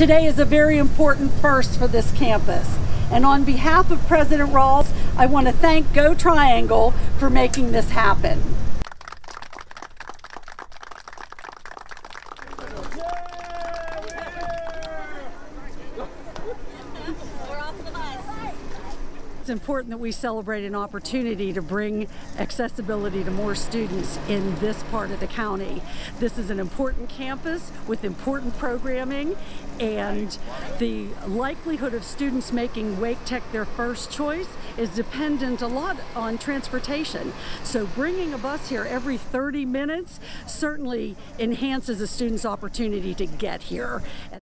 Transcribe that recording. Today is a very important first for this campus. And on behalf of President Rawls, I want to thank Go Triangle for making this happen. It's important that we celebrate an opportunity to bring accessibility to more students in this part of the county. This is an important campus with important programming, and the likelihood of students making Wake Tech their first choice is dependent a lot on transportation. So bringing a bus here every 30 minutes certainly enhances a student's opportunity to get here.